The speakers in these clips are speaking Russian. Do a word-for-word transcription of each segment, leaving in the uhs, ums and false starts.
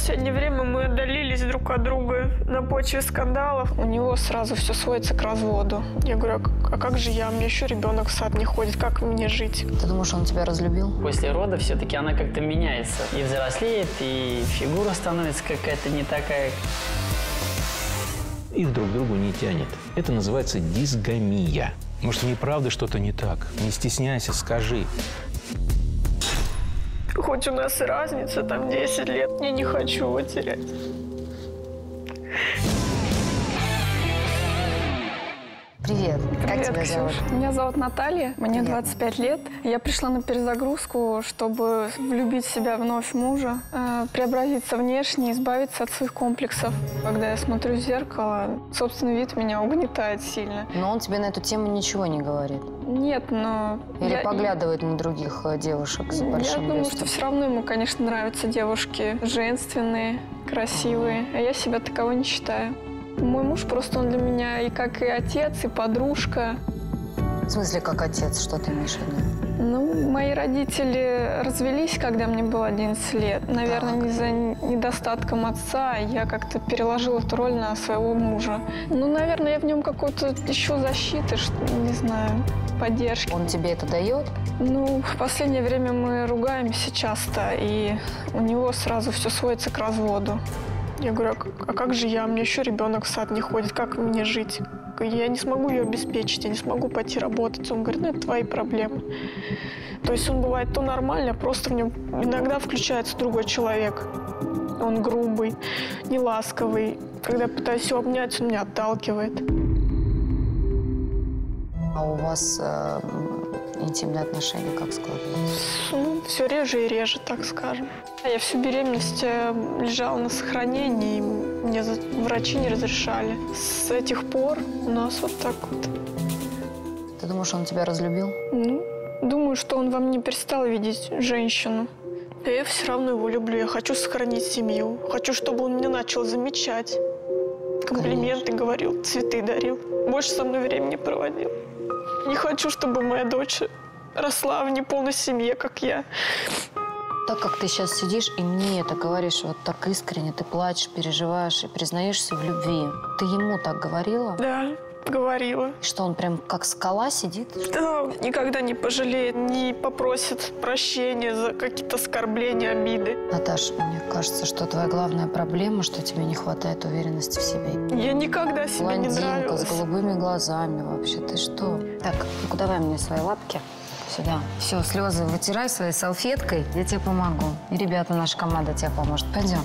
сегодня время мы отдалились друг от друга на почве скандалов. У него сразу все сводится к разводу. Я говорю, а как же я? У меня еще ребенок в сад не ходит, как мне жить? Ты думаешь, он тебя разлюбил? После рода все-таки она как-то меняется. И взрослеет, и фигура становится какая-то не такая. Их друг к другу не тянет. Это называется дизгомия. Может, и правда что-то не так? Не стесняйся, скажи. Хоть у нас и разница, там десять лет, я не хочу его терять. Привет. Привет, как тебя Ксюш? зовут? Меня зовут Наталья, мне Привет. двадцать пять лет. Я пришла на перезагрузку, чтобы влюбить в себя вновь мужа, э, преобразиться внешне, избавиться от своих комплексов. Когда я смотрю в зеркало, собственный вид меня угнетает сильно. Но он тебе на эту тему ничего не говорит? Нет, но... Или я... поглядывает на других девушек с большим Я думаю, бюстом. Что все равно ему, конечно, нравятся девушки женственные, красивые, а я себя таковой не считаю. Мой муж просто, он для меня и как и отец, и подружка. В смысле, как отец? Что ты имеешь в виду? Ну, мои родители развелись, когда мне было одиннадцать лет. Наверное, из-за недостатком отца я как-то переложила эту роль на своего мужа. Ну, наверное, я в нем какой-то еще защиты, что, не знаю, поддержки. Он тебе это дает? Ну, в последнее время мы ругаемся часто, и у него сразу все сводится к разводу. Я говорю, а как же я? У меня еще ребенок в сад не ходит, как мне жить? Я не смогу ее обеспечить, я не смогу пойти работать. Он говорит, ну это твои проблемы. То есть он бывает то нормально, просто в нем иногда включается другой человек. Он грубый, неласковый. Когда я пытаюсь его обнять, он меня отталкивает. А у вас э, интимные отношения как складываются? Ну, все реже и реже, так скажем. Я всю беременность лежала на сохранении, и мне врачи не разрешали. С этих пор у нас вот так вот. Ты думаешь, он тебя разлюбил? Ну, думаю, что он во мне перестал видеть женщину. А я все равно его люблю, я хочу сохранить семью. Хочу, чтобы он меня начал замечать. Комплименты Конечно. говорил, цветы дарил. Больше со мной времени проводил. Не хочу, чтобы моя дочь росла в неполной семье, как я. Так как ты сейчас сидишь и мне это говоришь вот так искренне, ты плачешь, переживаешь и признаешься в любви. Ты ему так говорила? Да, говорила. Что, он прям как скала сидит? Да, он никогда не пожалеет, не попросит прощения за какие-то оскорбления, обиды. Наташ, мне кажется, что твоя главная проблема, что тебе не хватает уверенности в себе. Я никогда себе Блондинка не нравилась. С голубыми глазами вообще, ты что? Так, ну-ка давай мне свои лапки. Сюда. Все, слезы вытирай своей салфеткой, я тебе помогу. И ребята, наша команда тебе поможет. Пойдем.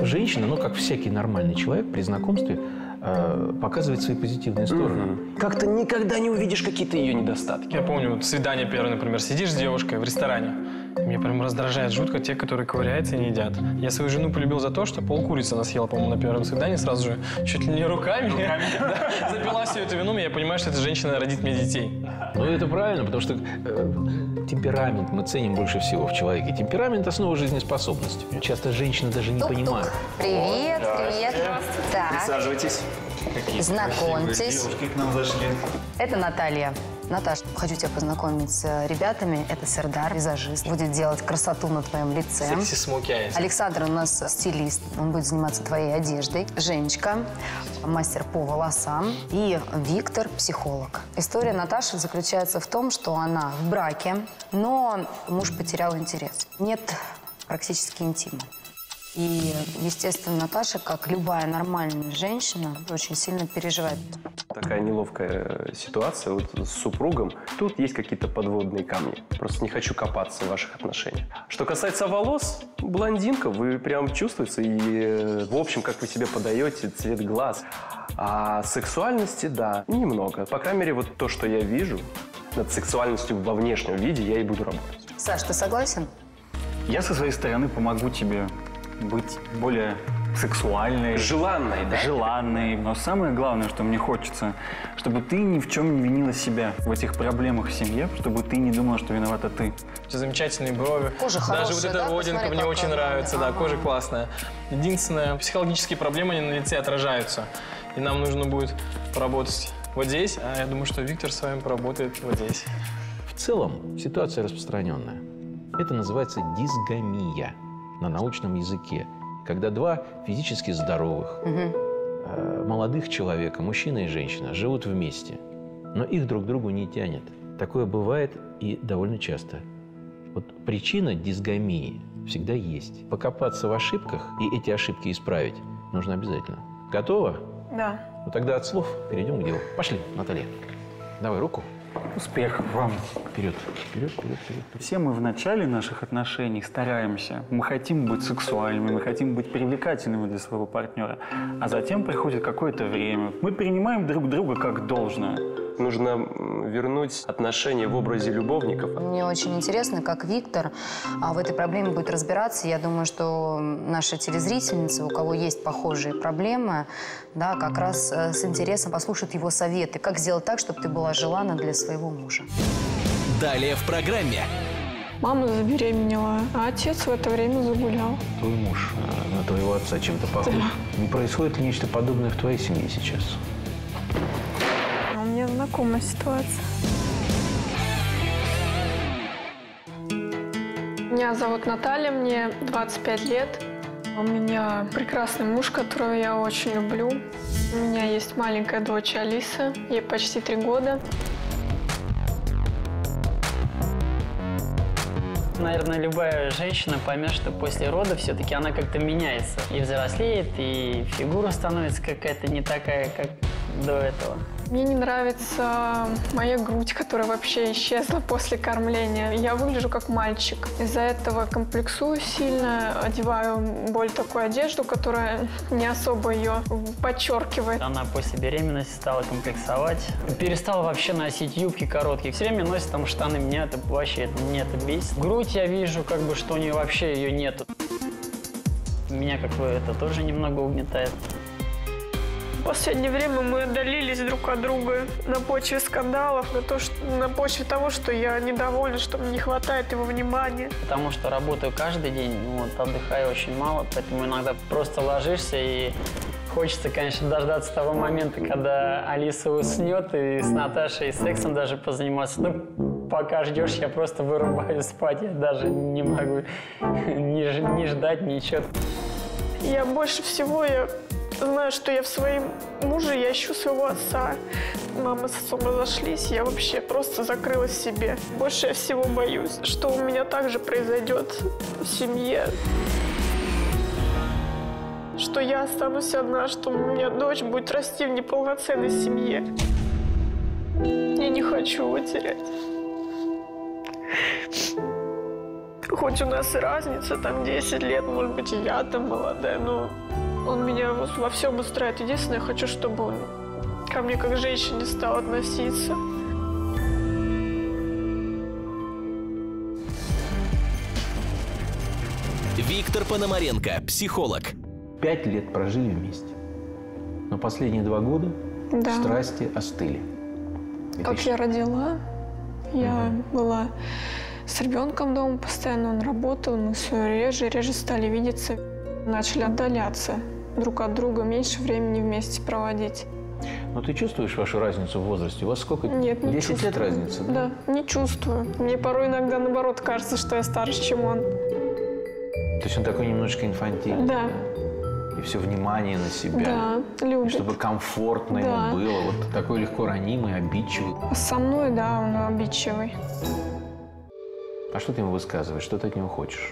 Женщина, ну как всякий нормальный человек, при знакомстве э, показывает свои позитивные стороны. Mm-hmm. Как-то никогда не увидишь какие-то ее недостатки. Я помню, вот свидание первое, например, сидишь с девушкой в ресторане. Меня прям раздражает жутко те, которые ковыряются и не едят. Я свою жену полюбил за то, что полкурицы она съела, по-моему, на первом свидании сразу же, чуть ли не руками, руками. Да, запила всю эту вину, и я понимаю, что эта женщина родит мне детей. Ну, это правильно, потому что э, темперамент мы ценим больше всего в человеке. Темперамент – основа жизнеспособности. Часто женщины даже не Тук-тук. понимают. Привет, О, привет. Так. Присаживайтесь. Какие Знакомьтесь. Девушки к нам зашли. Это Наталья. Наташ, хочу тебя познакомить с ребятами. Это Сердар, визажист. Будет делать красоту на твоем лице. Секси-смоки-айс. Александр у нас стилист. Он будет заниматься твоей одеждой. Женечка, мастер по волосам. И Виктор, психолог. История Наташи заключается в том, что она в браке, но муж потерял интерес. Нет практически интима. И, естественно, Наташа, как любая нормальная женщина, очень сильно переживает. Такая неловкая ситуация вот с супругом. Тут есть какие-то подводные камни. Просто не хочу копаться в ваших отношениях. Что касается волос, блондинка, вы прям чувствуете. И, в общем, как вы себе подаете цвет глаз. А сексуальности, да, немного. По крайней мере, вот то, что я вижу, над сексуальностью во внешнем виде я и буду работать. Саш, ты согласен? Я со своей стороны помогу тебе быть более сексуальной, желанной, да? желанной. Но самое главное, что мне хочется, чтобы ты ни в чем не винила себя в этих проблемах в семье, чтобы ты не думала, что виновата ты. Все замечательные брови. Кожа хорошая, даже вот эта да? родинка Посмотри, мне очень нравится, да, ага. кожа классная. Единственное, психологические проблемы, они на лице отражаются, и нам нужно будет поработать вот здесь, а я думаю, что Виктор с вами поработает вот здесь. В целом ситуация распространенная. Это называется дисгамия. на научном языке. Когда два физически здоровых, угу. молодых человека, мужчина и женщина, живут вместе, но их друг к другу не тянет. Такое бывает и довольно часто. Вот причина дисгамии всегда есть. Покопаться в ошибках и эти ошибки исправить нужно обязательно. Готово? Да. Ну, тогда от слов перейдем к делу. Пошли, Наталья. Давай руку. Успехов вам. Вперед. Вперед, вперед, вперед. Все мы в начале наших отношений стараемся. Мы хотим быть сексуальными, мы хотим быть привлекательными для своего партнера. А затем приходит какое-то время. Мы принимаем друг друга как должное. Нужно вернуть отношения в образе любовников. Мне очень интересно, как Виктор в этой проблеме будет разбираться. Я думаю, что наши телезрительницы, у кого есть похожие проблемы, да, как раз с интересом послушают его советы. Как сделать так, чтобы ты была желанна для своего мужа. Далее в программе. Мама забеременела, а отец в это время загулял. Твой муж на твоего отца чем-то похож. Да. Не происходит ли нечто подобное в твоей семье сейчас? Мне знакома ситуация. Меня зовут Наталья, мне двадцать пять лет. У меня прекрасный муж, которого я очень люблю. У меня есть маленькая дочь Алиса, ей почти три года. Наверное, любая женщина поймет, что после родов все-таки она как-то меняется. И взрослеет, и фигура становится какая-то не такая, как до этого. Мне не нравится моя грудь, которая вообще исчезла после кормления. Я выгляжу как мальчик. Из-за этого комплексую сильно, одеваю более такую одежду, которая не особо ее подчеркивает. Она после беременности стала комплексовать. Перестала вообще носить юбки короткие. Все время носит там штаны. Меня это вообще, мне это бесит. Грудь я вижу, как бы, что у нее вообще ее нету. Меня как бы это тоже немного угнетает. В последнее время мы отдалились друг от друга на почве скандалов, на, то, что, на почве того, что я недовольна, что мне не хватает его внимания. Потому что работаю каждый день, вот, отдыхаю очень мало, поэтому иногда просто ложишься и хочется, конечно, дождаться того момента, когда Алиса уснет, и с Наташей и сексом даже позаниматься. Ну, пока ждешь, я просто вырубаюсь спать, я даже не могу ни, ни ждать, ничего. Я больше всего... я знаю, что я в своем муже, я ищу своего отца. Мама с отцом разошлись, я вообще просто закрылась в себе. Больше я всего боюсь, что у меня также произойдет в семье. Что я останусь одна, что у меня дочь будет расти в неполноценной семье. Я не хочу его терять. Хоть у нас и разница, там десять лет, может быть, и я там молодая, но... Он меня во всем устраивает. Единственное, я хочу, чтобы он ко мне как к женщине стал относиться. Виктор Пономаренко, психолог. Пять лет прожили вместе. Но последние два года да. страсти остыли. Это как еще... я родила, я угу. была с ребенком дома постоянно, он работал, мы все реже и реже стали видеться. Начали отдаляться друг от друга, меньше времени вместе проводить. Но ты чувствуешь вашу разницу в возрасте? У вас сколько? Нет, не чувствую. десять лет разница? Да? Да, не чувствую. Мне порой иногда, наоборот, кажется, что я старше, чем он. То есть он такой немножко инфантильный? Да. да? И все внимание на себя? Да, любит. Чтобы комфортно да. ему было. Вот такой легко ранимый, обидчивый. Со мной, да, он обидчивый. А что ты ему высказываешь? Что ты от него хочешь?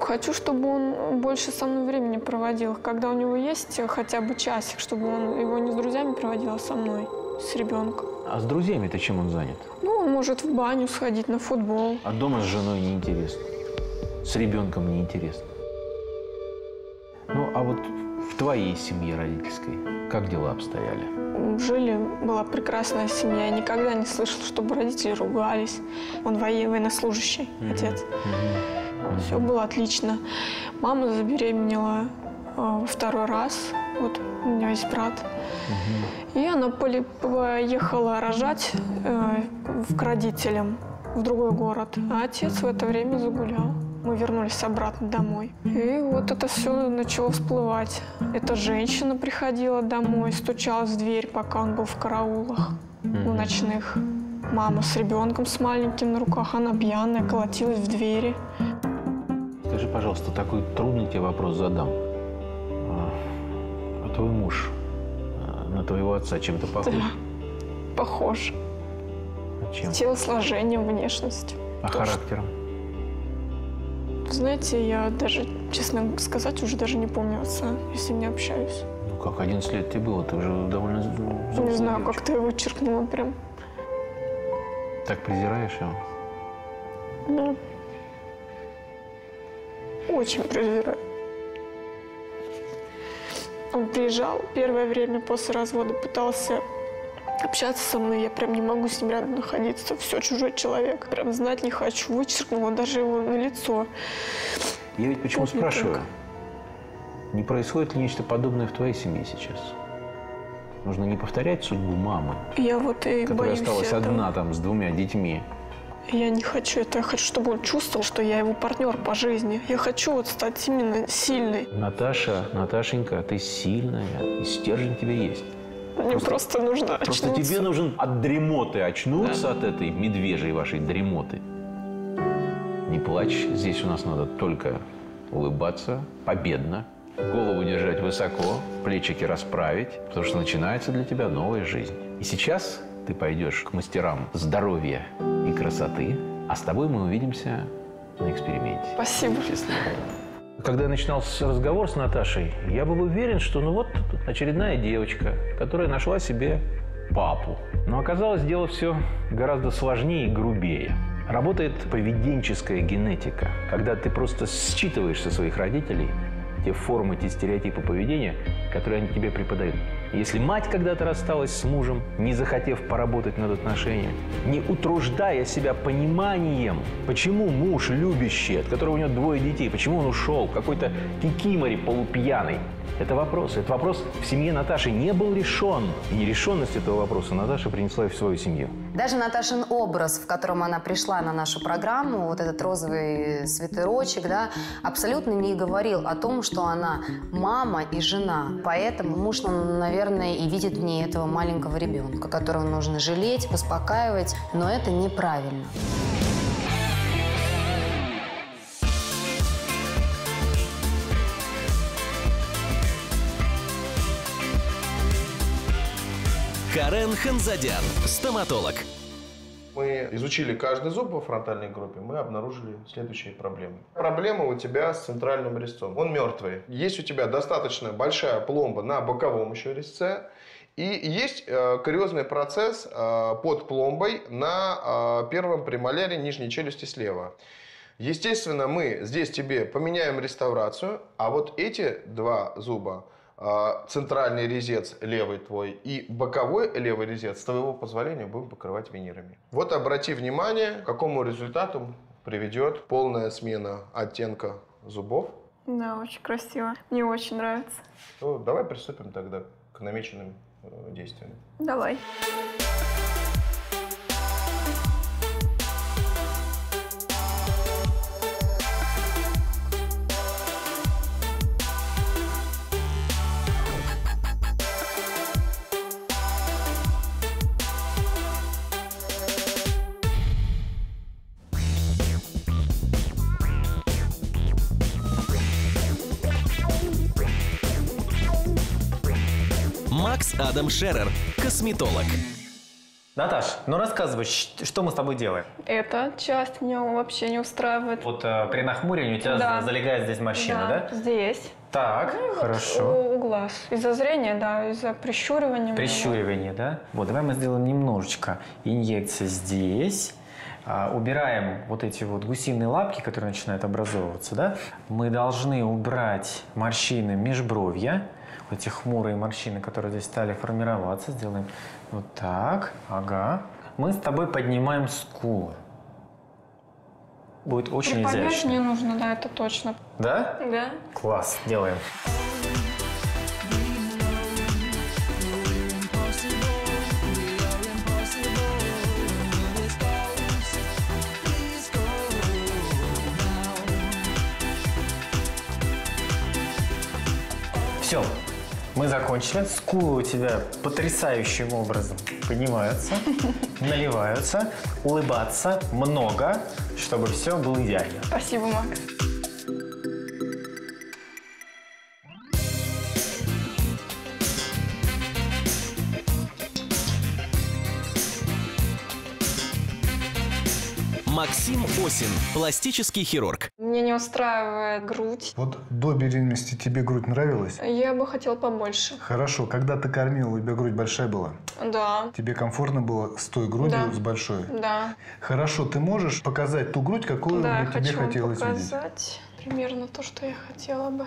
Хочу, чтобы он больше со мной времени проводил. Когда у него есть хотя бы часик, чтобы он его не с друзьями проводил, а со мной, с ребенком. А с друзьями-то чем он занят? Ну, он может в баню сходить, на футбол. А дома с женой неинтересно, с ребенком неинтересно. Ну, а вот в твоей семье родительской как дела обстояли? Жили, была прекрасная семья. Я никогда не слышала, чтобы родители ругались. Он военнослужащий, mm-hmm. отец. Mm-hmm. Все было отлично. Мама забеременела э, второй раз. Вот у меня есть брат. Угу. И она поехала рожать э, к родителям в другой город. А отец в это время загулял. Мы вернулись обратно домой. И вот это все начало всплывать. Эта женщина приходила домой, стучалась в дверь, пока он был в караулах, у ночных. Мама с ребенком, с маленьким на руках, она пьяная, колотилась в двери. пожалуйста, такой трудный тебе вопрос задам. А твой муж на твоего отца чем-то похож? Да, похож. А чем? Телосложением, внешностью. А тоже. Характером? Знаете, я даже, честно сказать, уже даже не помню отца, если не общаюсь. Ну как, одиннадцать лет тебе было, ты уже довольно взрослый. Не знаю, как-то я вычеркнула прям. Так презираешь его? Да. Очень презираю. Он приезжал первое время после развода, пытался общаться со мной. Я прям не могу с ним рядом находиться. Все, чужой человек. Прям знать не хочу. Вычеркнула даже его на лицо. Я ведь почему спрашиваю? Не происходит ли нечто подобное в твоей семье сейчас? Нужно не повторять судьбу мамы, я вот и которая боюсь осталась этого. Одна там с двумя детьми. Я не хочу это. Я хочу, чтобы он чувствовал, что я его партнер по жизни. Я хочу вот стать именно сильной. Наташа, Наташенька, ты сильная, и стержень тебе есть. Мне просто, просто нужно очнуться. Просто тебе нужен от дремоты очнуться, да. От этой медвежьей вашей дремоты. Не плачь. Здесь у нас надо только улыбаться победно, голову держать высоко, плечики расправить, потому что начинается для тебя новая жизнь. И сейчас ты пойдешь к мастерам здоровья и красоты, а с тобой мы увидимся на эксперименте. Спасибо. Счастливо. Когда я начинал разговор с Наташей, я был уверен, что ну вот очередная девочка, которая нашла себе папу. Но оказалось, дело все гораздо сложнее и грубее. Работает поведенческая генетика, когда ты просто считываешь со своих родителей те формы, те стереотипы поведения, которые они тебе преподают. Если мать когда-то рассталась с мужем, не захотев поработать над отношениями, не утруждая себя пониманием, почему муж любящий, от которого у него двое детей, почему он ушел, какой-то кикимори полупьяный. Это вопрос. Этот вопрос в семье Наташи не был решен. И нерешенность этого вопроса Наташа принесла в свою семью. Даже Наташин образ, в котором она пришла на нашу программу, вот этот розовый свитерочек, да, абсолютно не говорил о том, что она мама и жена. Поэтому муж, наверное, и видит в ней этого маленького ребенка, которого нужно жалеть, успокаивать. Но это неправильно. Карен Ханзадян, стоматолог. Мы изучили каждый зуб во фронтальной группе, мы обнаружили следующие проблемы. Проблема у тебя с центральным резцом. Он мертвый. Есть у тебя достаточно большая пломба на боковом еще резце. И есть э, кариозный процесс э, под пломбой на э, первом премоляре нижней челюсти слева. Естественно, мы здесь тебе поменяем реставрацию, а вот эти два зуба, центральный резец левый твой и боковой левый резец, с твоего позволения, будем покрывать винирами. Вот обрати внимание, к какому результату приведет полная смена оттенка зубов. Да, очень красиво. Мне очень нравится. Ну, давай приступим тогда к намеченным действиям. Давай. Адам Шерер, косметолог. Наташ, ну рассказывай, что мы с тобой делаем? Эта часть меня вообще не устраивает. Вот э, при нахмуривании у тебя да. залегает здесь морщина, да? да? Здесь. Так, ну, хорошо. Вот у глаз. Из-за зрения, да, из-за прищуривания. Прищуривание, да? Вот, давай мы сделаем немножечко инъекции здесь. А, убираем вот эти вот гусиные лапки, которые начинают образовываться, да? Мы должны убрать морщины межбровья. Эти хмурые морщины, которые здесь стали формироваться, сделаем вот так. Ага. Мы с тобой поднимаем скулы. Будет очень изящно. Приподнять мне нужно, да, это точно. Да? Да. Класс, делаем. Все. Мы закончили. Скулы у тебя потрясающим образом поднимаются, наливаются. Улыбаться много, чтобы все было идеально. Спасибо, Макс. Максим Осин, пластический хирург. Мне не устраивает грудь. Вот до беременности тебе грудь нравилась? Я бы хотела побольше. Хорошо. Когда ты кормила, у тебя грудь большая была? Да. Тебе комфортно было с той грудью, да. С большой? Да. Хорошо. Ты можешь показать ту грудь, какую да, бы тебе хотелось видеть? Да, хочу показать примерно то, что я хотела бы.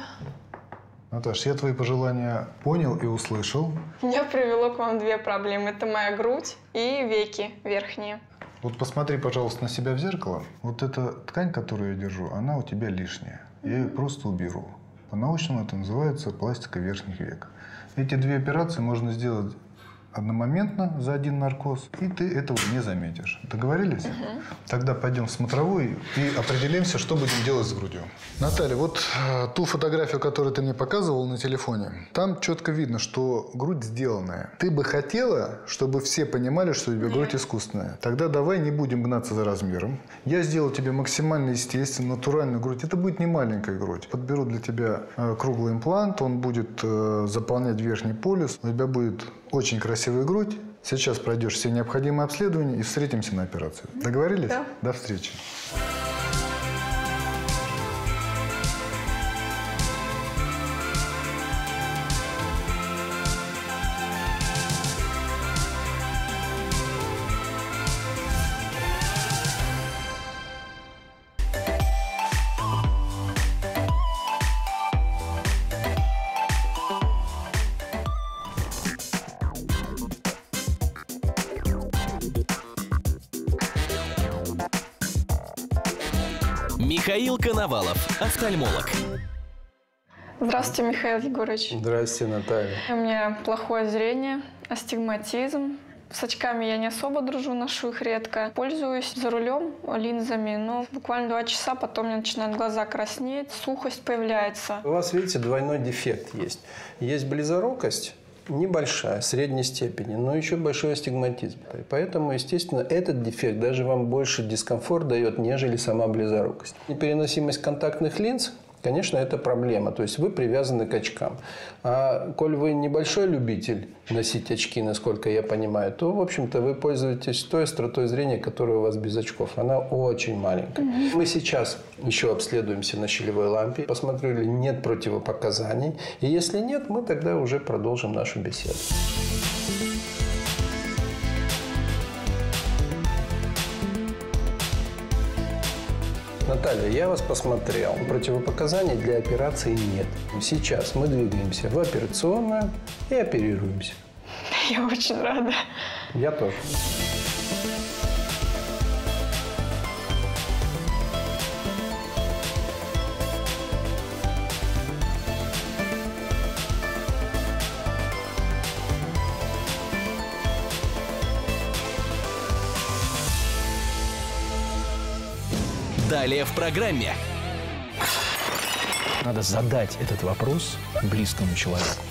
Наташ, я твои пожелания понял и услышал. Меня привело к вам две проблемы. Это моя грудь и веки верхние. Вот посмотри, пожалуйста, на себя в зеркало. Вот эта ткань, которую я держу, она у тебя лишняя. Я ее просто уберу. По-научному это называется пластика верхних век. Эти две операции можно сделать одномоментно за один наркоз, и ты этого не заметишь. Договорились? Угу. Тогда пойдем в смотровую и определимся, что будем делать с грудью. Наталья, вот ту фотографию, которую ты мне показывал на телефоне, там четко видно, что грудь сделанная. Ты бы хотела, чтобы все понимали, что у тебя грудь искусственная. Тогда давай не будем гнаться за размером. Я сделал тебе максимально естественную, натуральную грудь. Это будет не маленькая грудь. Подберу для тебя круглый имплант, он будет заполнять верхний полюс, у тебя будет очень красивая грудь. Сейчас пройдешь все необходимые обследования и встретимся на операции. Договорились? Да. До встречи. Михаил Коновалов, офтальмолог. Здравствуйте, Михаил Егорович. Здравствуйте, Наталья. У меня плохое зрение, астигматизм. С очками я не особо дружу, ношу их редко. Пользуюсь за рулем линзами, но буквально два часа потом мне начинают глаза краснеть, сухость появляется. У вас, видите, двойной дефект есть. Есть близорукость. Небольшая, средней степени, но еще большой астигматизм. И поэтому, естественно, этот дефект даже вам больше дискомфорт дает, нежели сама близорукость. Непереносимость контактных линз, конечно, это проблема. То есть вы привязаны к очкам. А коль вы небольшой любитель носить очки, насколько я понимаю, то, в общем-то, вы пользуетесь той остротой зрения, которая у вас без очков. Она очень маленькая. Mm-hmm. Мы сейчас еще обследуемся на щелевой лампе. Посмотрю, ли нет противопоказаний. И если нет, мы тогда уже продолжим нашу беседу. Наталья, я вас посмотрел. Противопоказаний для операции нет. Сейчас мы двигаемся в операционную и оперируемся. Я очень рада. Я тоже. Далее в программе. Надо задать этот вопрос близкому человеку.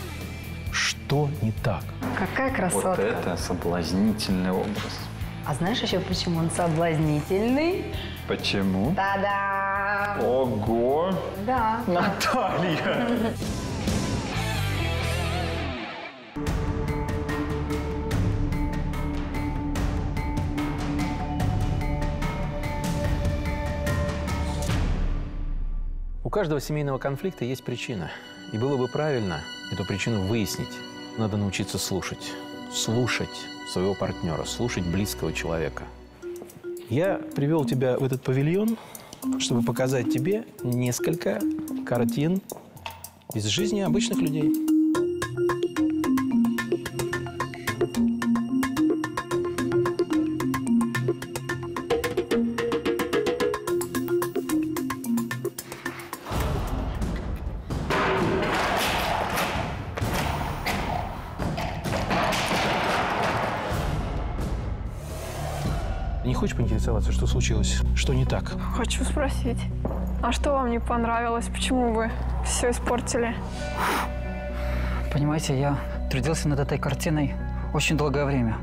Что не так? Какая красотка. Вот это соблазнительный образ. А знаешь еще, почему он соблазнительный? Почему? Та-дам! Ого! Да. Наталья! У каждого семейного конфликта есть причина. И было бы правильно эту причину выяснить. Надо научиться слушать. Слушать своего партнера, слушать близкого человека. Я привел тебя в этот павильон, чтобы показать тебе несколько картин из жизни обычных людей. Хочешь поинтересоваться, что случилось? Что не так? Хочу спросить. А что вам не понравилось? Почему вы все испортили? Понимаете, я трудился над этой картиной очень долгое время.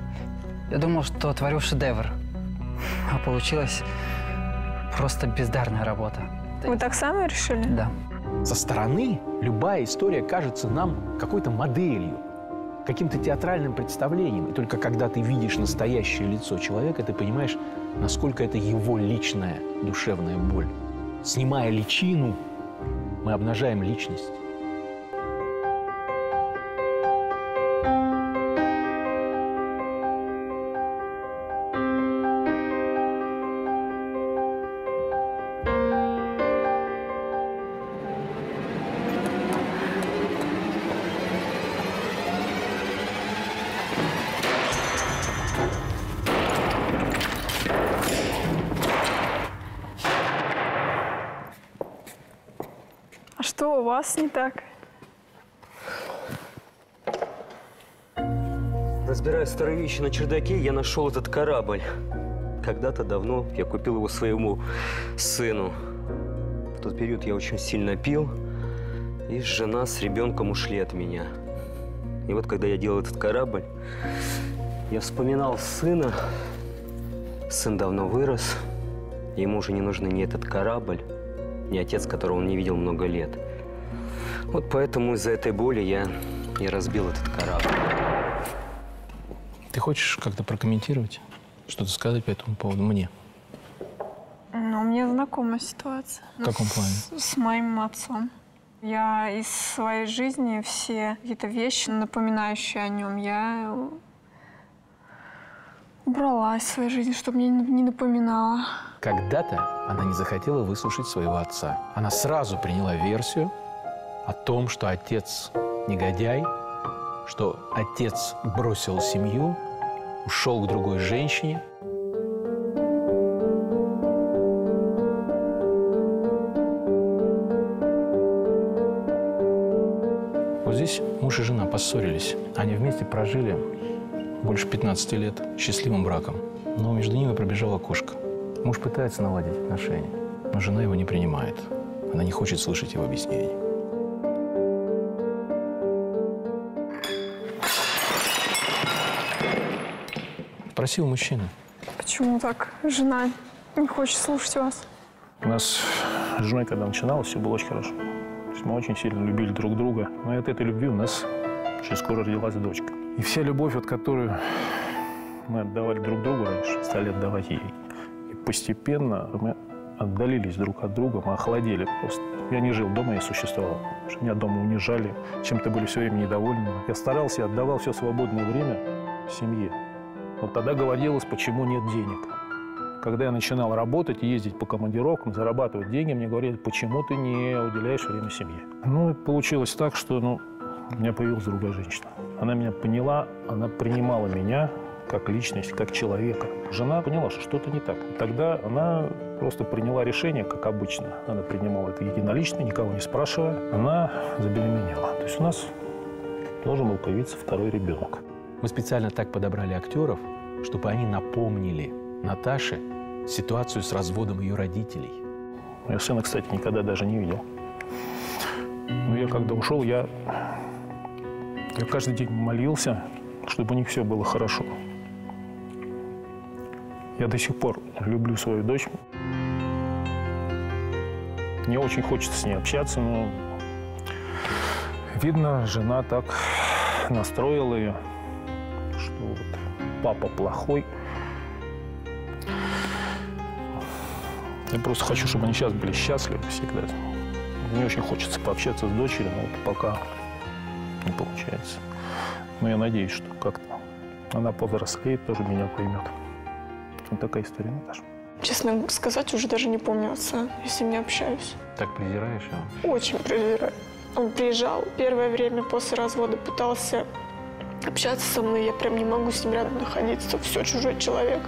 Я думал, что творю шедевр. А получилась просто бездарная работа. Вы так сами решили? Да. Со стороны любая история кажется нам какой-то моделью. каким-то театральным представлением. И только когда ты видишь настоящее лицо человека, ты понимаешь, насколько это его личная душевная боль. Снимая личину, мы обнажаем личность. Что у вас не так? Разбирая старые вещи на чердаке, я нашел этот корабль. Когда-то давно я купил его своему сыну. В тот период я очень сильно пил, и жена с ребенком ушли от меня. И вот когда я делал этот корабль, я вспоминал сына. Сын давно вырос, ему уже не нужен ни этот корабль, ни отец, которого он не видел много лет. Вот поэтому из-за этой боли я и разбил этот корабль. Ты хочешь как-то прокомментировать? Что-то сказать по этому поводу мне? Ну, мне знакома ситуация. В каком плане? С, с моим отцом. Я из своей жизни все какие-то вещи, напоминающие о нем, я убрала из своей жизни, чтобы мне не напоминала. Когда-то она не захотела выслушать своего отца. Она сразу приняла версию о том, что отец негодяй, что отец бросил семью, ушел к другой женщине. Вот здесь муж и жена поссорились. Они вместе прожили больше пятнадцати лет счастливым браком. Но между ними пробежала кошка. Муж пытается наладить отношения, но жена его не принимает. Она не хочет слышать его объяснений. Просил мужчина. Почему так жена не хочет слушать вас? У нас с женой, когда начиналось, все было очень хорошо. То есть мы очень сильно любили друг друга. Но от этой любви у нас уже скоро родилась дочка. И вся любовь, вот, которую мы отдавали друг другу раньше, стали отдавать ей. И постепенно мы отдалились друг от друга, мы охладели просто. Я не жил дома, я существовал. Меня дома унижали, чем-то были все время недовольны. Я старался, отдавал все свободное время семье. Вот тогда говорилось, почему нет денег. Когда я начинал работать, ездить по командировкам, зарабатывать деньги, мне говорили, почему ты не уделяешь время семье. Ну, и получилось так, что, ну, у меня появилась другая женщина. Она меня поняла, она принимала меня как личность, как человека. Жена поняла, что что-то не так. Тогда она просто приняла решение, как обычно. Она принимала это единолично, никого не спрашивая. Она забеременела. То есть у нас должен был появиться второй ребенок. Мы специально так подобрали актеров, чтобы они напомнили Наташе ситуацию с разводом ее родителей. Я сына, кстати, никогда даже не видел. Но я когда ушел, я... Я каждый день молился, чтобы у них все было хорошо. Я до сих пор люблю свою дочь. Мне очень хочется с ней общаться, но видно, жена так настроила ее, что вот папа плохой. Я просто хочу, чтобы они сейчас были счастливы всегда. Мне очень хочется пообщаться с дочерью, но вот пока... не получается. Но я надеюсь, что как-то она повзрослеет, тоже меня поймет. Вот такая история, Наташа. Честно сказать, уже даже не помню отца, я с ним не общаюсь. Так презираешь его? Очень презираю. Он приезжал первое время после развода, пытался общаться со мной, я прям не могу с ним рядом находиться, все чужой человек.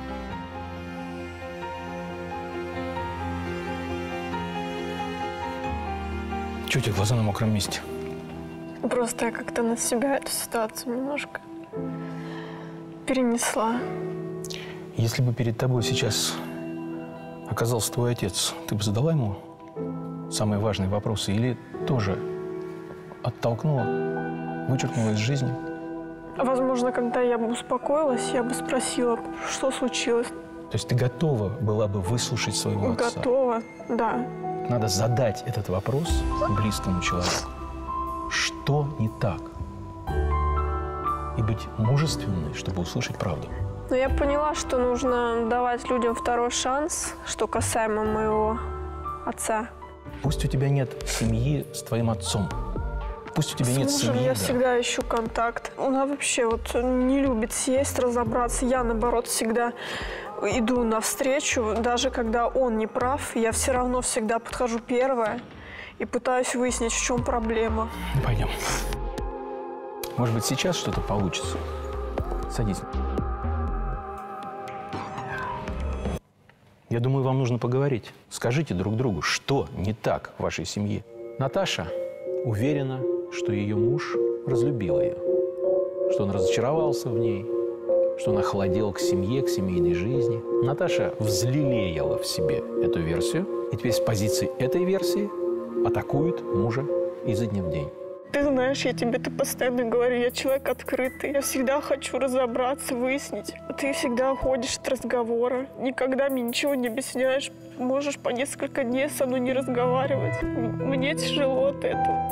Чего у тебя глаза на мокром месте? Просто я как-то на себя эту ситуацию немножко перенесла. Если бы перед тобой сейчас оказался твой отец, ты бы задала ему самые важные вопросы или тоже оттолкнула, вычеркнула из жизни? Возможно, когда я бы успокоилась, я бы спросила, что случилось. То есть ты готова была бы выслушать своего отца? Готова, да. Надо задать этот вопрос близкому человеку. Что не так? и быть мужественной, чтобы услышать правду. Но я поняла, что нужно давать людям второй шанс, что касаемо моего отца. Пусть у тебя нет семьи с твоим отцом. Пусть у тебя с нет мужем семьи. Я да. всегда ищу контакт. Она вообще вот не любит съесть, разобраться. Я, наоборот, всегда иду навстречу. Даже когда он не прав, я все равно всегда подхожу первая и пытаюсь выяснить, в чем проблема. Пойдем. Может быть, сейчас что-то получится. Садись. Я думаю, вам нужно поговорить. Скажите друг другу, что не так в вашей семье. Наташа уверена, что ее муж разлюбил ее, что он разочаровался в ней, что он охладел к семье, к семейной жизни. Наташа взлелеяла в себе эту версию, и теперь с позиции этой версии атакует мужа изо дня в день. Ты знаешь, я тебе это постоянно говорю, я человек открытый. Я всегда хочу разобраться, выяснить. Ты всегда уходишь от разговора. Никогда мне ничего не объясняешь. Можешь по несколько дней со мной не разговаривать. Мне тяжело от этого.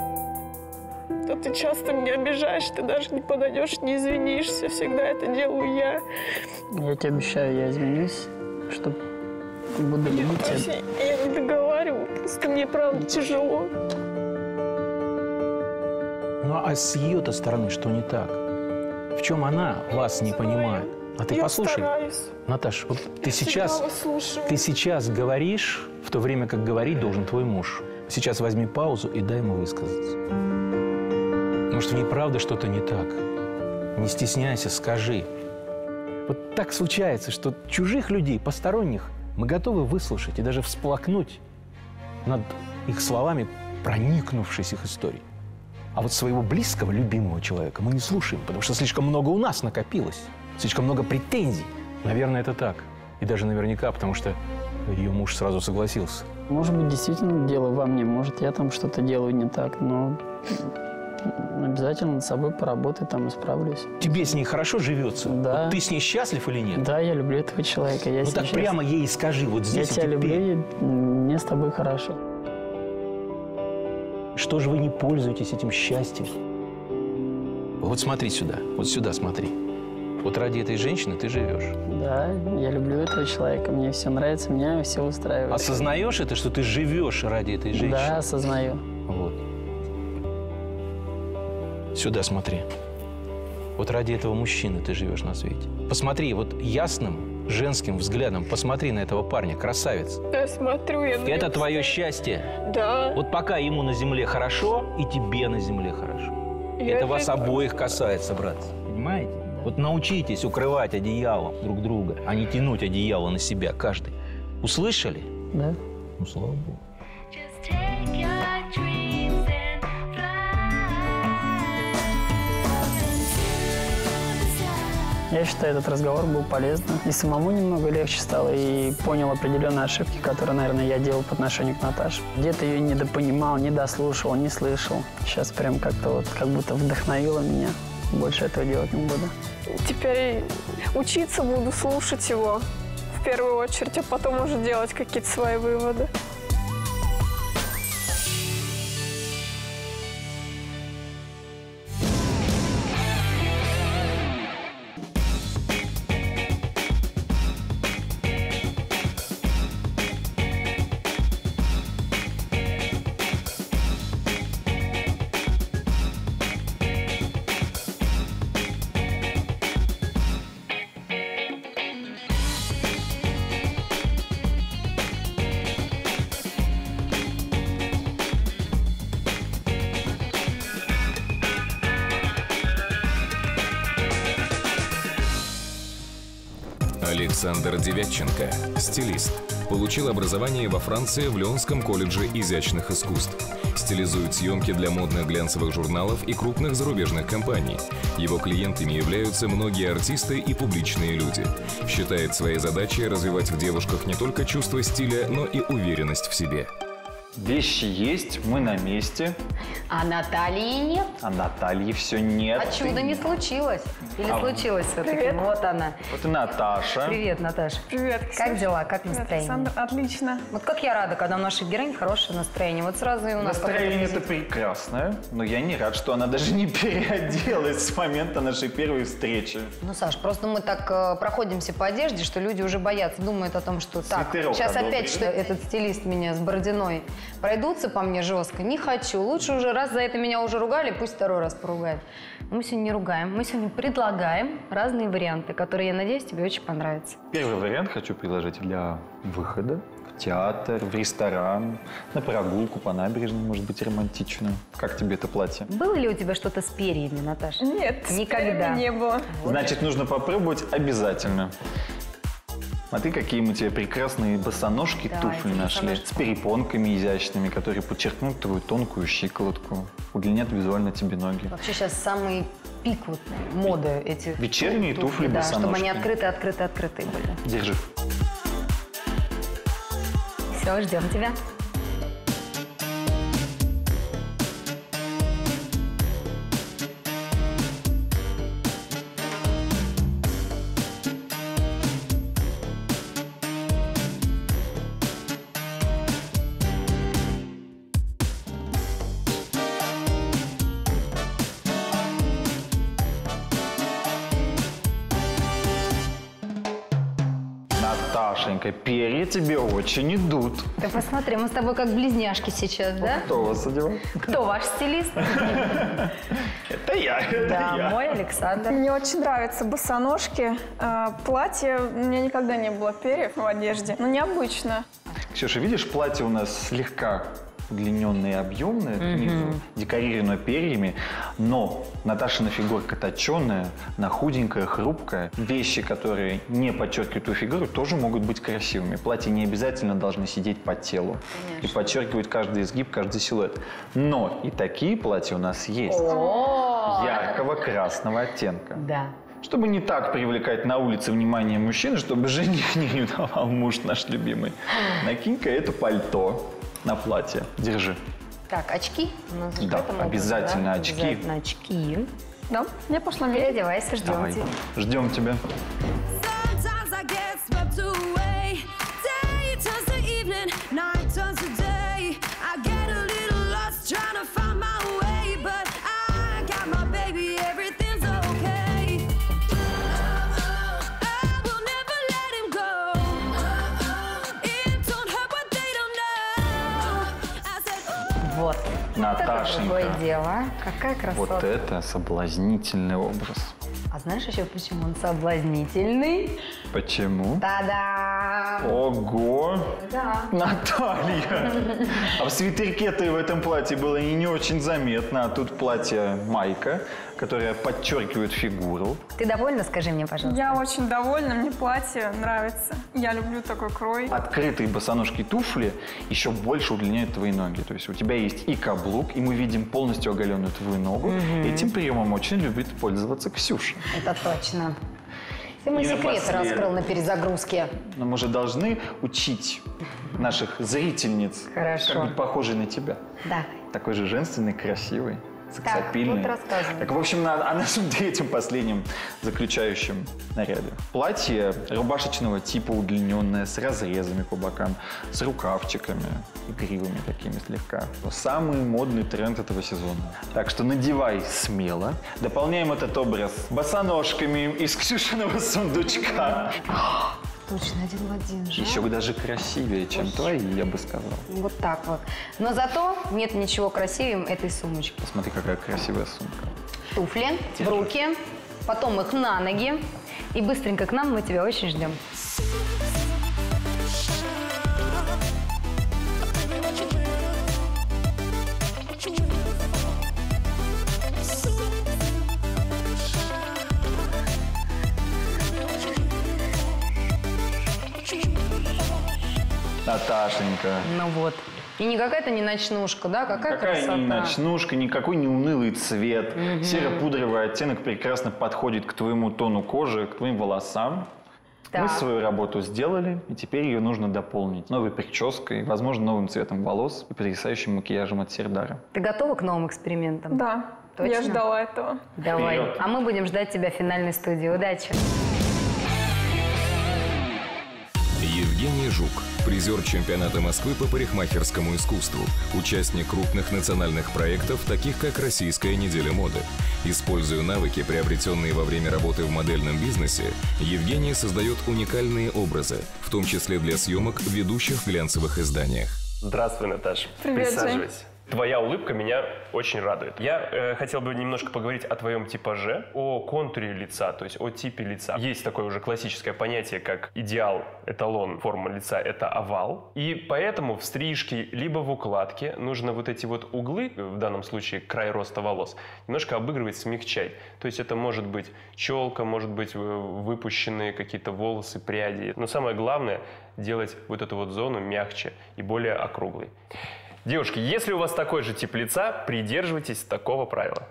Да ты часто меня обижаешь, ты даже не подойдешь, не извинишься. Всегда это делаю я. Я тебе обещаю, я извинюсь, что буду любить тебя. Я не договариваю, просто мне правда тяжело. Ну, а с ее-то стороны что не так? В чем она вас не понимает? А ты я послушай. Стараюсь. Наташа, вот ты сейчас, ты сейчас говоришь, в то время как говорить должен твой муж. Сейчас возьми паузу и дай ему высказаться. Может, в ней правда что-то не так? Не стесняйся, скажи. Вот так случается, что чужих людей, посторонних, мы готовы выслушать и даже всплакнуть над их словами, проникнувшись их историей. А вот своего близкого, любимого человека мы не слушаем, потому что слишком много у нас накопилось, слишком много претензий. Наверное, это так. И даже наверняка, потому что ее муж сразу согласился. Может быть, действительно дело во мне, может, я там что-то делаю не так, но обязательно над собой поработаю, там исправлюсь. Тебе с ней хорошо живется? Да. Вот ты с ней счастлив или нет? Да, я люблю этого человека. Я ну так счастлив. Прямо ей скажи, вот здесь я тебя люблю, и мне с тобой хорошо. Что же вы не пользуетесь этим счастьем? Вот смотри сюда, вот сюда смотри. Вот ради этой женщины ты живешь. Да, я люблю этого человека, мне все нравится, меня все устраивает. Осознаешь это, что ты живешь ради этой женщины? Да, осознаю. Вот. Сюда смотри. Вот ради этого мужчины ты живешь на свете. Посмотри, вот ясным женским взглядом посмотри на этого парня, красавец. Да, смотрю я. Это я... твое счастье. Да. Вот пока ему на земле хорошо, и тебе на земле хорошо. Я это вас обоих касается, братцы. Понимаете? Вот научитесь укрывать одеялом друг друга, а не тянуть одеяло на себя каждый. Услышали? Да. Ну, слава богу. Я считаю, этот разговор был полезным. И самому немного легче стало, и понял определенные ошибки, которые, наверное, я делал по отношению к Наташе. Где-то ее недопонимал, недослушал, не слышал. Сейчас прям как-то вот, как будто вдохновило меня. Больше этого делать не буду. Теперь учиться буду, слушать его в первую очередь, а потом уже делать какие-то свои выводы. Александр Девятченко, стилист, получил образование во Франции в Лионском колледже изящных искусств. Стилизует съемки для модных глянцевых журналов и крупных зарубежных компаний. Его клиентами являются многие артисты и публичные люди. Считает своей задачей развивать в девушках не только чувство стиля, но и уверенность в себе. Вещи есть, мы на месте. А Натальи нет? А Натальи все нет. А чудо не случилось. Или а случилось все-таки? Вот она. Вот и Наташа. Привет, Наташа. Привет, Ксюша. Как дела? Как Привет, настроение? Александр, отлично. Вот как я рада, когда у нашей героини хорошее настроение. Вот сразу и у нас... Настроение это прекрасное, но я не рад, что она даже не переоделась с момента нашей первой встречи. Ну, Саш, просто мы так э, проходимся по одежде, что люди уже боятся, думают о том, что так, Свитерок сейчас одобрили. Опять что этот стилист меня с бородиной пройдутся по мне жестко. Не хочу. Лучше уже раз за это меня уже ругали, пусть второй раз поругают. Мы сегодня не ругаем, мы сегодня предлагаем разные варианты, которые, я надеюсь, тебе очень понравятся. Первый вариант хочу предложить для выхода в театр, в ресторан, на прогулку по набережной, может быть, романтично. Как тебе это платье? Было ли у тебя что-то с перьями, Наташа? Нет, никогда не было. Значит, нужно попробовать обязательно. Смотри, какие мы тебе прекрасные босоножки, да, туфли нашли. С перепонками изящными, которые подчеркнут твою тонкую щиколотку, удлинят визуально тебе ноги. Вообще сейчас самый пик вот моды эти вечерние туфли, туфли да, босоножки. Чтобы они открыты, открыты, открыты были. Держи. Все, ждем тебя. Наташенька, перья тебе очень идут. Да посмотри, мы с тобой как близняшки сейчас, да? Вот кто вас одевал? Кто ваш стилист? Это я. Да, мой Александр. Мне очень нравятся босоножки. Платье, у меня никогда не было перьев в одежде, но необычно. Ксюша, видишь, платье у нас слегка удлиненное и объемное, внизу, декорированное перьями, но Наташина фигурка точеная, она худенькая, хрупкая. Вещи, которые не подчеркивают эту фигуру, тоже могут быть красивыми. Платья не обязательно должны сидеть по телу. Конечно. И подчеркивать каждый изгиб, каждый силуэт. Но и такие платья у нас есть. О-о-о! Яркого красного оттенка. Да. Чтобы не так привлекать на улице внимание мужчин, чтобы жених не ревновал, муж наш любимый. Накинь-ка это пальто на платье. Держи. Так, очки? Ну, да, обязательно образом, да? очки. Обязательно очки. Да, я пошла. Переодевайся, ждем Давай. тебя. Ждем тебя. Наташенька. Вот это другое дело. Какая красота. Вот это соблазнительный образ. А знаешь еще, почему он соблазнительный? Почему? Та-дам! Ого! Да. Наталья! А в свитерке-то и в этом платье было и не очень заметно. А тут платье-майка, которая подчеркивает фигуру. Ты довольна? Скажи мне, пожалуйста. Я очень довольна. Мне платье нравится. Я люблю такой крой. Открытые босоножки туфли еще больше удлиняют твои ноги. То есть у тебя есть и каблук, и мы видим полностью оголенную твою ногу. Угу. Этим приемом очень любит пользоваться Ксюша. Это точно. Ты мой секрет раскрыл на перезагрузке. Но мы же должны учить наших зрительниц, Хорошо. как быть похожей на тебя. Да. Такой же женственный, красивый, сексапильный. Так, вот рассказывай. Так, в общем, на, о нашем третьем, последнем, заключающем наряде. Платье рубашечного типа, удлиненное, с разрезами по бокам, с рукавчиками, игривыми такими слегка. Самый модный тренд этого сезона. Так что надевай смело. Дополняем этот образ босоножками из Ксюшиного сундучка. Точно, один в один же. Еще бы даже красивее, чем твои, я бы сказал. Вот так вот. Но зато нет ничего красивее этой сумочки. Посмотри, какая красивая сумка. Туфли, Держи. руки, потом их на ноги. И быстренько к нам, мы тебя очень ждем. Наташенька. Ну вот. И не какая-то не ночнушка, да? Какая, какая красота. Какая не ночнушка, никакой не унылый цвет. Угу. Серо-пудровый оттенок прекрасно подходит к твоему тону кожи, к твоим волосам. Так. Мы свою работу сделали, и теперь ее нужно дополнить новой прической, возможно, новым цветом волос и потрясающим макияжем от Сердара. Ты готова к новым экспериментам? Да. Точно? Я ждала этого. Давай. Вперед. А мы будем ждать тебя в финальной студии. Удачи! Евгений Жук, призер чемпионата Москвы по парикмахерскому искусству, участник крупных национальных проектов, таких как «Российская неделя моды». Используя навыки, приобретенные во время работы в модельном бизнесе, Евгений создает уникальные образы, в том числе для съемок в ведущих глянцевых изданиях. Здравствуй, Наташа. Привет, присаживайся. Твоя улыбка меня очень радует. Я э, хотел бы немножко поговорить о твоем типаже, о контуре лица, то есть о типе лица. Есть такое уже классическое понятие, как идеал, эталон, форма лица – это овал. И поэтому в стрижке либо в укладке нужно вот эти вот углы, в данном случае край роста волос, немножко обыгрывать, смягчать. То есть это может быть челка, может быть выпущенные какие-то волосы, пряди. Но самое главное – делать вот эту вот зону мягче и более округлой. Девушки, если у вас такой же тип лица, придерживайтесь такого правила.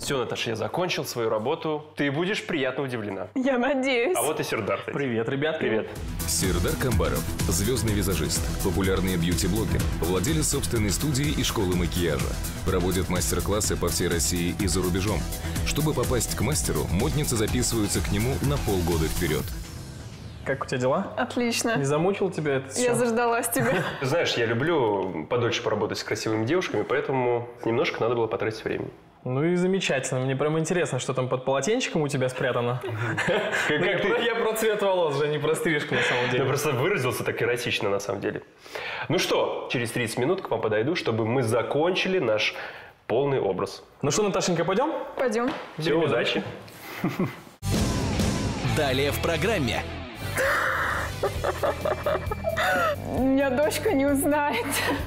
Все, Наташа, я закончил свою работу. Ты будешь приятно удивлена. Я надеюсь. А вот и Сердар. Привет, ребят. Привет. Сердар Камбаров – звездный визажист, популярный бьюти-блогер, владелец собственной студии и школы макияжа. Проводит мастер-классы по всей России и за рубежом. Чтобы попасть к мастеру, модницы записываются к нему на полгода вперед. Как у тебя дела? Отлично. Не замучил тебя это все? Я заждалась тебя. Знаешь, я люблю подольше поработать с красивыми девушками, поэтому немножко надо было потратить времени. Ну и замечательно. Мне прям интересно, что там под полотенчиком у тебя спрятано. Я про цвет волос же, не про стрижку на самом деле. Я просто выразился так эротично на самом деле. Ну что, через тридцать минут к вам подойду, чтобы мы закончили наш полный образ. Ну что, Наташенька, пойдем? Пойдем. Всем удачи. Далее в программе. Меня дочка не узнает.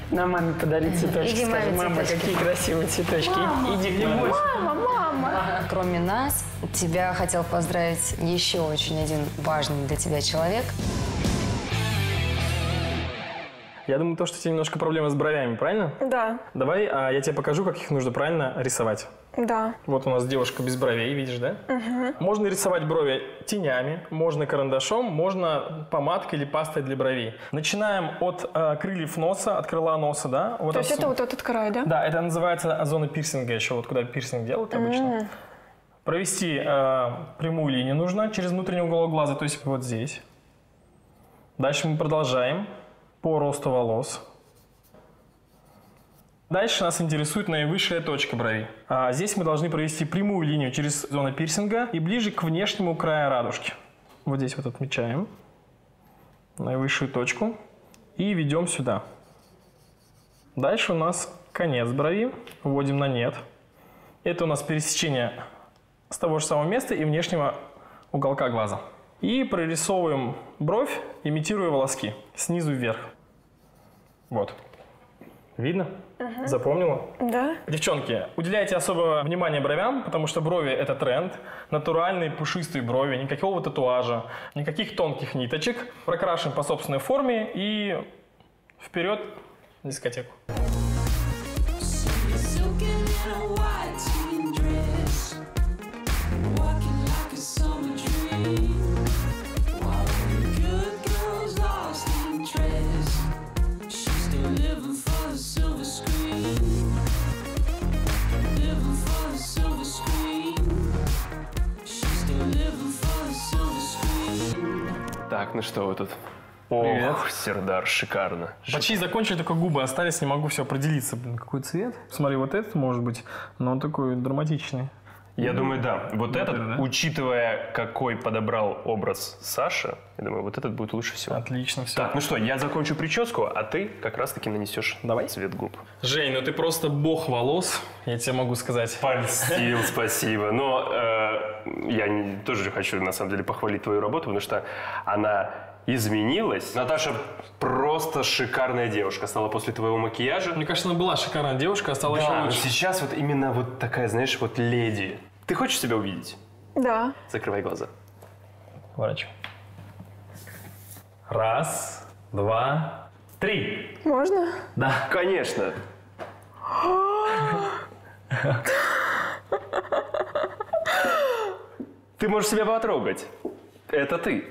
На маме подари цветочки. Иди, скажи, мама, цветочки. Какие красивые цветочки. Мама, иди, иди, мама, мама, мама. А, кроме нас, тебя хотел поздравить еще очень один важный для тебя человек. Я думаю, то, что тебе немножко проблемы с бровями, правильно? Да. Давай, а я тебе покажу, как их нужно правильно рисовать. Да. Вот у нас девушка без бровей, видишь, да? Угу. Можно рисовать брови тенями, можно карандашом, можно помадкой или пастой для бровей. Начинаем от э, крыльев носа, от крыла носа, да? Вот то есть это вот этот край, да? Да, это называется зона пирсинга еще, вот куда пирсинг делают обычно. Угу. Провести э, прямую линию нужно через внутренний уголок глаза, то есть вот здесь. Дальше мы продолжаем по росту волос. Дальше нас интересует наивысшая точка брови. А здесь мы должны провести прямую линию через зону пирсинга и ближе к внешнему краю радужки. Вот здесь вот отмечаем наивысшую точку и ведем сюда. Дальше у нас конец брови, вводим на нет. Это у нас пересечение с того же самого места и внешнего уголка глаза. И прорисовываем бровь, имитируя волоски, снизу вверх. Вот. Видно? Угу. Запомнила? Да. Девчонки, уделяйте особое внимание бровям, потому что брови – это тренд. Натуральные пушистые брови, никакого татуажа, никаких тонких ниточек. Прокрашиваем по собственной форме и вперед в дискотеку. Так, ну что вы тут? Привет. Ох, Сердар, шикарно. Почти закончили, только губы остались, не могу все определиться. Блин, какой цвет? Смотри, вот этот может быть, но он такой драматичный. Я думаю, да. Вот этот, да? Учитывая, какой подобрал образ Саша, я думаю, вот этот будет лучше всего. Отлично все. Так, ну что, я закончу прическу, а ты как раз-таки нанесешь Давай. цвет губ. Жень, ну ты просто бог волос, я тебе могу сказать. Польстил, спасибо. Но э, я не, тоже хочу, на самом деле, похвалить твою работу, потому что она изменилась. Наташа просто шикарная девушка стала после твоего макияжа. Мне кажется, она была шикарная девушка, а стала да, еще лучше. Сейчас вот именно вот такая, знаешь, вот леди. Ты хочешь себя увидеть? Да. Закрывай глаза. Врач. Раз, два, три. Можно? Да. Конечно. Ты можешь себя потрогать. Это ты.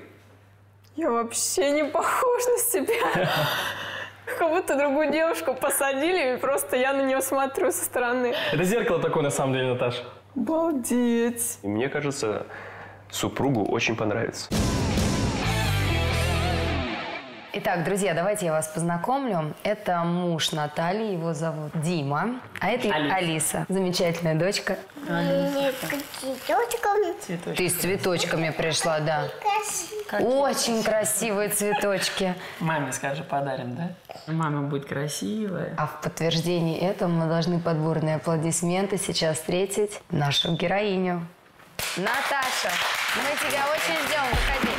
Я вообще не похож на себя. Как будто другую девушку посадили, и просто я на нее смотрю со стороны. Это зеркало такое, на самом деле, Наташа. Обалдеть. И мне кажется, супругу очень понравится. Итак, друзья, давайте я вас познакомлю. Это муж Натальи, его зовут Дима. А это Алиса. Алиса. Замечательная дочка. Алиса. Цветочками. Ты с цветочками пришла, да. Красивые. Очень красивые цветочки. Маме, скажи, подарим, да? Мама будет красивая. А в подтверждении этому мы должны подборные аплодисменты сейчас встретить нашу героиню. Наташа, мы тебя очень ждем. Выходи.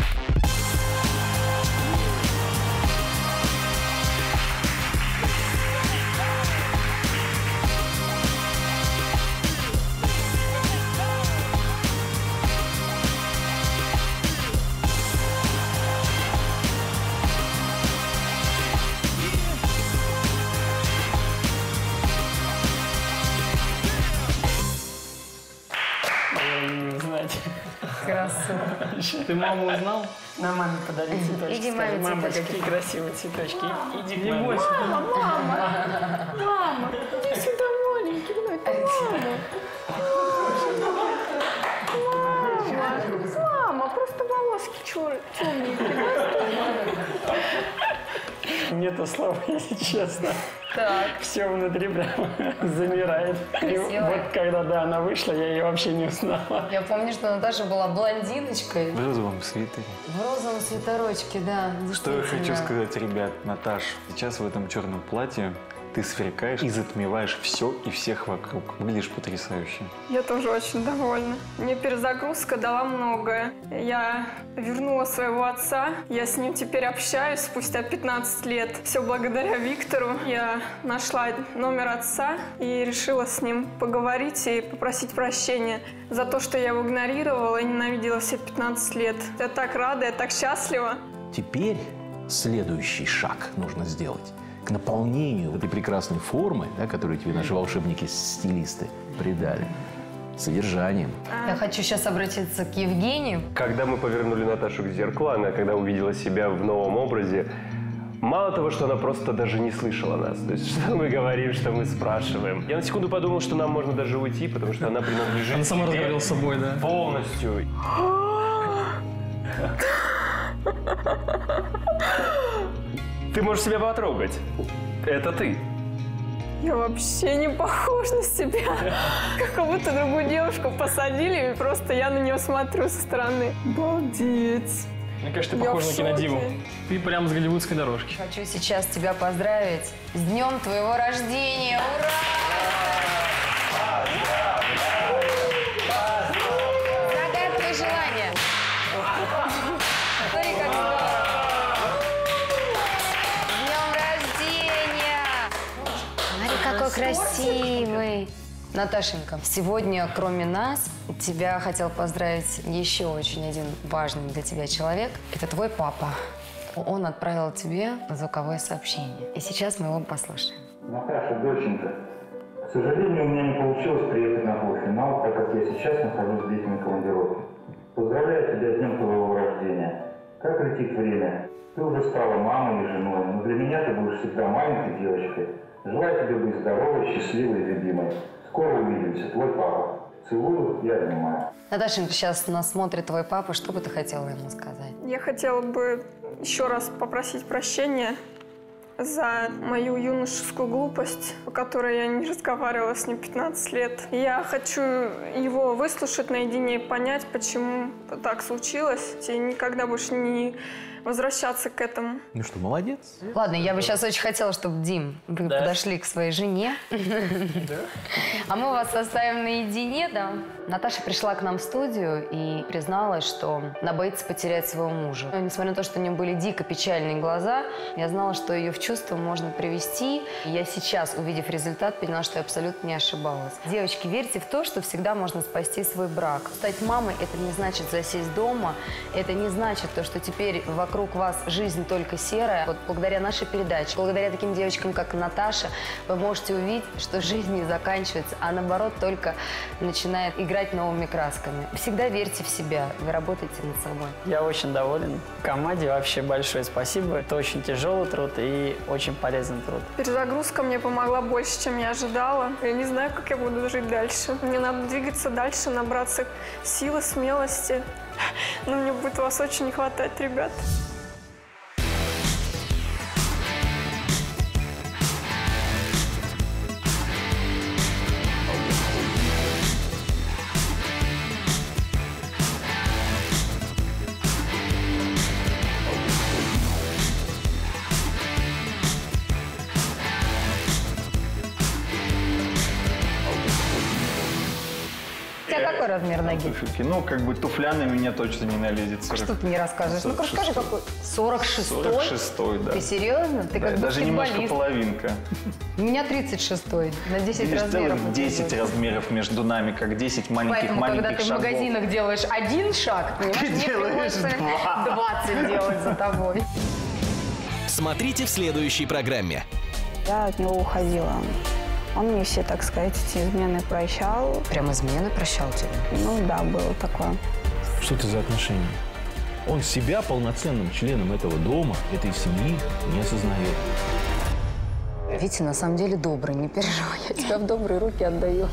Ты маму узнал? На маме подари цветочки. Иди, маме, мама, какие красивые цветочки. Мама, иди, не бойся. Мама, мама, мама, иди сюда, маленький, ну это мама. Мама, мама, просто волоски темные. Нету слов, если честно. Так. Все внутри прямо замирает. И вот когда да, она вышла, я ее вообще не узнала. Я помню, что Наташа была блондиночкой. В розовом свитере. В розовом свитерочке, да. Что я хочу сказать, ребят, Наташ, сейчас в этом черном платье ты сверкаешь и затмеваешь все и всех вокруг. Выглядишь потрясающе. Я тоже очень довольна. Мне перезагрузка дала многое. Я вернула своего отца. Я с ним теперь общаюсь спустя пятнадцать лет. Все благодаря Виктору. Я нашла номер отца и решила с ним поговорить и попросить прощения за то, что я его игнорировала и ненавидела все пятнадцать лет. Я так рада, я так счастлива. Теперь следующий шаг нужно сделать. К наполнению этой прекрасной формы, да, которую тебе наши волшебники-стилисты придали, содержанием. Я хочу сейчас обратиться к Евгению. Когда мы повернули Наташу к зеркалу, она когда увидела себя в новом образе, мало того, что она просто даже не слышала нас. То есть, что мы говорим, что мы спрашиваем. Я на секунду подумал, что нам можно даже уйти, потому что она принадлежит Она сама разговаривала с собой, да? Полностью. Ты можешь себя потрогать. Это ты. Я вообще не похож на себя. Как будто другую девушку посадили, и просто я на нее смотрю со стороны. Обалдеть. Мне кажется, ты похожа на кинодиву. Ты прямо с голливудской дорожки. Хочу сейчас тебя поздравить с днем твоего рождения. Ура! Загадывай твои желания. Смотри, как здорово. Какой красивый. Наташенька, сегодня, кроме нас, тебя хотел поздравить еще очень один важный для тебя человек. Это твой папа. Он отправил тебе звуковое сообщение. И сейчас мы его послушаем. Наташа, доченька, к сожалению, у меня не получилось приехать на полуфинал, так как я сейчас нахожусь в длительной командировке. Поздравляю тебя с днем твоего рождения. Как летит время. Ты уже стала мамой и женой, но для меня ты будешь всегда маленькой девочкой. Желаю тебе быть здоровой, счастливой и любимой. Скоро увидимся, твой папа. Целую и обнимаю. Наташенька, сейчас нас смотрит твой папа. Что бы ты хотела ему сказать? Я хотела бы еще раз попросить прощения за мою юношескую глупость, по которой я не разговаривала с ним пятнадцать лет. Я хочу его выслушать наедине и понять, почему так случилось. И никогда больше не возвращаться к этому. Ну что, молодец. Ладно, я бы сейчас очень хотела, чтобы, Дим, вы да. подошли к своей жене. Да. А мы вас оставим наедине, да? Наташа пришла к нам в студию и призналась, что она боится потерять своего мужа. Но, несмотря на то, что у нее были дико печальные глаза, я знала, что ее в чувство можно привести. Я сейчас, увидев результат, поняла, что я абсолютно не ошибалась. Девочки, верьте в то, что всегда можно спасти свой брак. Стать мамой – это не значит засесть дома, это не значит то, что теперь вокруг вас жизнь только серая. Вот благодаря нашей передаче, благодаря таким девочкам, как Наташа, вы можете увидеть, что жизнь не заканчивается, а наоборот только начинает играть новыми красками. Всегда верьте в себя, вы работаете над собой. Я очень доволен. Команде вообще большое спасибо. Это очень тяжелый труд и очень полезный труд. Перезагрузка мне помогла больше, чем я ожидала. Я не знаю, как я буду жить дальше. Мне надо двигаться дальше, набраться силы, смелости. Но мне будет вас очень не хватать, ребят. Размер ноги? Ну, как бы туфля на меня точно не налезет. сорок... А что ты мне расскажешь? сорок шестой. Ну, расскажи, какой... сорок шестой? Да. Ты серьезно? Ты да, как даже немножко половинка. У меня тридцать шестой. На десять размеров. десять размеров между нами, как десять маленьких-маленьких маленьких когда ты шагов. В магазинах делаешь один шаг, понимаешь, мне приходится двадцать делать за тобой. Смотрите в следующей программе. Я от него уходила. Он мне все, так сказать, эти измены прощал. Прям измены прощал тебе? Ну да, было такое. Что это за отношения? Он себя полноценным членом этого дома, этой семьи не осознает. Витя на самом деле добрый, не переживай, я тебя в добрые руки отдаю.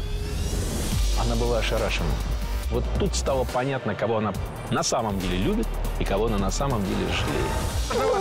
Она была ошарашена. Вот тут стало понятно, кого она на самом деле любит и кого она на самом деле жалеет.